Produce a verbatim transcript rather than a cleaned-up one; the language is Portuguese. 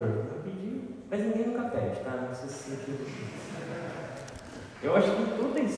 Eu pedi, mas ninguém nunca pede, tá? Não sei se... Eu acho que tudo tem